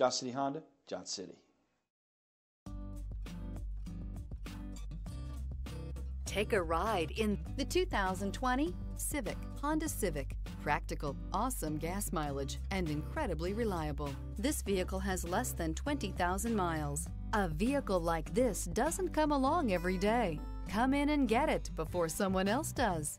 Johnson City Honda, Johnson City. Take a ride in the 2020 Honda Civic. Practical, awesome gas mileage, and incredibly reliable. This vehicle has less than 20,000 miles. A vehicle like this doesn't come along every day. Come in and get it before someone else does.